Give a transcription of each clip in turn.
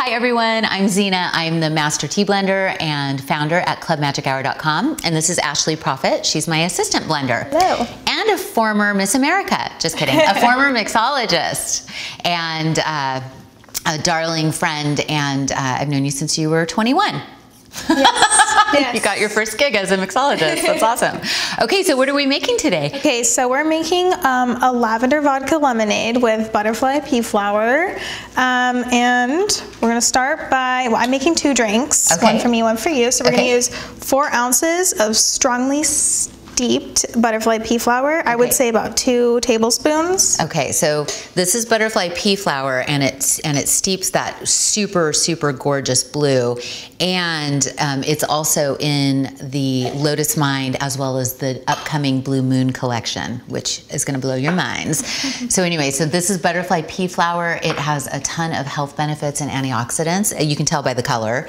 Hi everyone, I'm Zena. I'm the master tea blender and founder at clubmagichour.com, and this is Ashley Profit. She's my assistant blender. Hello. And a former Miss America, just kidding, a former mixologist and a darling friend, and I've known you since you were 21. Yes. Yes. You got your first gig as a mixologist. That's awesome. Okay, so what are we making today? Okay, so we're making a lavender vodka lemonade with butterfly pea flower. And we're going to start by, well, I'm making two drinks, one for me, one for you. So we're going to use 4 ounces of strongly steeped butterfly pea flour. I would say about 2 tablespoons. Okay, so this is butterfly pea flour, and it steeps that super gorgeous blue, and it's also in the Lotus Mind as well as the upcoming Blue Moon collection, which is going to blow your minds. So anyway, so this is butterfly pea flour. It has a ton of health benefits and antioxidants. You can tell by the color,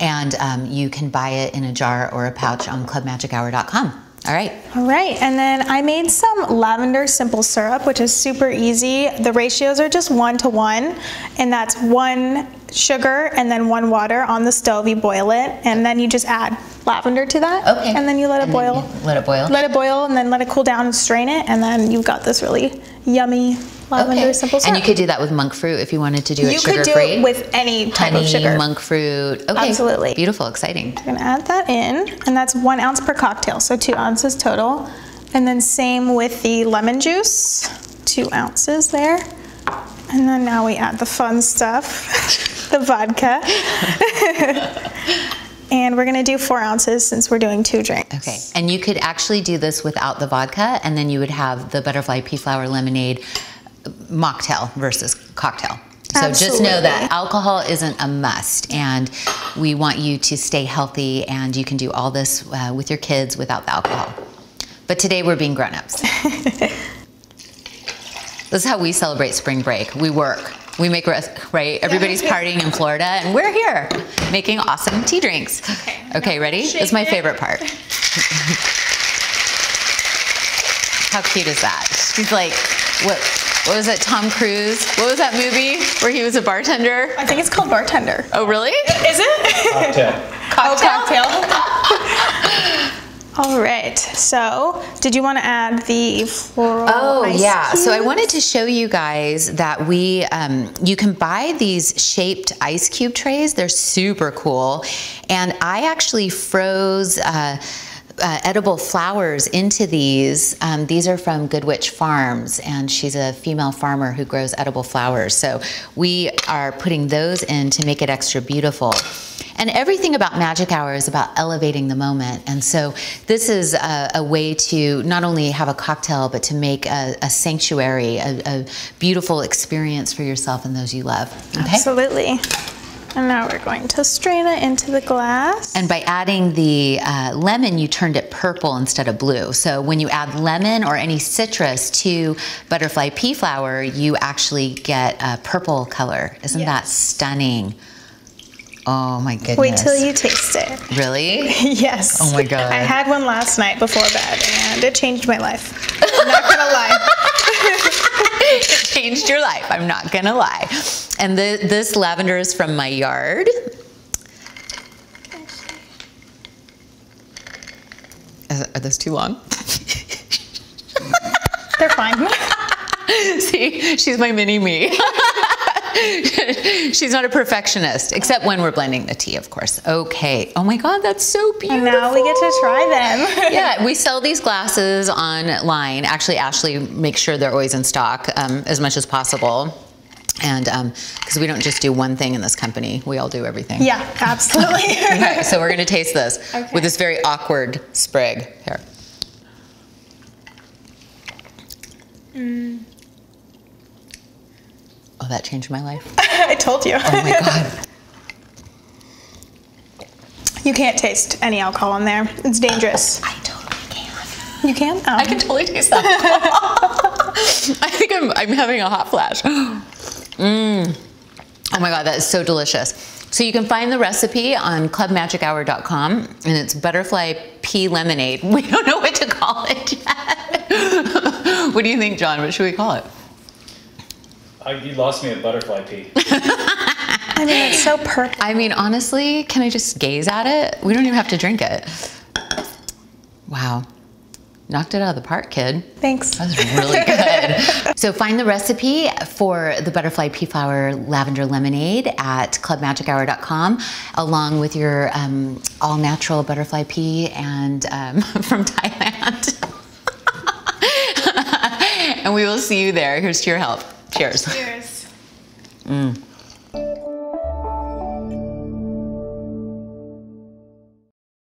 and you can buy it in a jar or a pouch on clubmagichour.com. All right. All right, and then I made some lavender simple syrup, which is super easy. The ratios are just 1:1, and that's 1 sugar and then 1 water on the stove. You boil it, and then you just add lavender to that, and then you let it boil. Let it boil. Let it boil, and then let it cool down and strain it, and then you've got this really yummy lavender simple syrup. And you could do that with monk fruit if you wanted to do it sugar-free. You could do it with any type of sugar. Honey, monk fruit. Okay. Absolutely. Beautiful, exciting. I'm going to add that in, and that's 1 ounce per cocktail, so 2 ounces total. And then same with the lemon juice, 2 ounces there. And then now we add the fun stuff, the vodka. And we're gonna do 4 ounces since we're doing 2 drinks. Okay, and you could actually do this without the vodka, and then you would have the butterfly pea flower lemonade mocktail versus cocktail. So just know that alcohol isn't a must, and we want you to stay healthy, and you can do all this with your kids without the alcohol. But today we're being grown-ups. This is how we celebrate spring break. We work, we make rest, right? Everybody's partying in Florida, and we're here making awesome tea drinks. Okay, ready? This is my favorite part. How cute is that? She's like, what was it, Tom Cruise? What was that movie where he was a bartender? I think it's called Bartender. Oh, really? Is it? Cocktail. Cocktail? Oh, cocktail. All right, so did you want to add the floral ice cubes? So I wanted to show you guys that we, you can buy these shaped ice cube trays. They're super cool. And I actually froze edible flowers into these. These are from Goodwitch Farms, and she's a female farmer who grows edible flowers. So we are putting those in to make it extra beautiful. And everything about Magic Hour is about elevating the moment. And so this is a way to not only have a cocktail, but to make a sanctuary, a beautiful experience for yourself and those you love. Okay? Absolutely. And now we're going to strain it into the glass. And by adding the lemon, you turned it purple instead of blue. So when you add lemon or any citrus to butterfly pea flower, you actually get a purple color. Isn't that stunning? Oh my goodness. Wait till you taste it. Really? Yes. Oh my God. I had one last night before bed, and it changed my life. I'm not going to lie. It changed your life. I'm not going to lie. And this lavender is from my yard. Are those too long? They're fine. See, she's my mini me. She's not a perfectionist, except when we're blending the tea, of course. Okay. Oh my God, that's so beautiful. And now we get to try them. Yeah, we sell these glasses online. Actually, Ashley makes sure they're always in stock as much as possible. And because we don't just do one thing in this company, we all do everything. Yeah, absolutely. Okay, so we're going to taste this with this very awkward sprig here. Mm. Oh, that changed my life. I told you. Oh my God. You can't taste any alcohol in there. It's dangerous. I totally can. You can? Oh. I can totally taste alcohol. I think I'm having a hot flash. Mmm. Oh my God, that is so delicious. So you can find the recipe on clubmagichour.com, and it's butterfly pea lemonade. We don't know what to call it yet. What do you think, John? What should we call it? You lost me at butterfly pea. I mean, it's so perfect. I mean, honestly, can I just gaze at it? We don't even have to drink it. Wow. Knocked it out of the park, kid. Thanks. That was really good. So find the recipe for the Butterfly Pea Flower Lavender Lemonade at clubmagichour.com, along with your all-natural butterfly pea and from Thailand. And we will see you there. Here's to your health. Cheers. Cheers. Mm.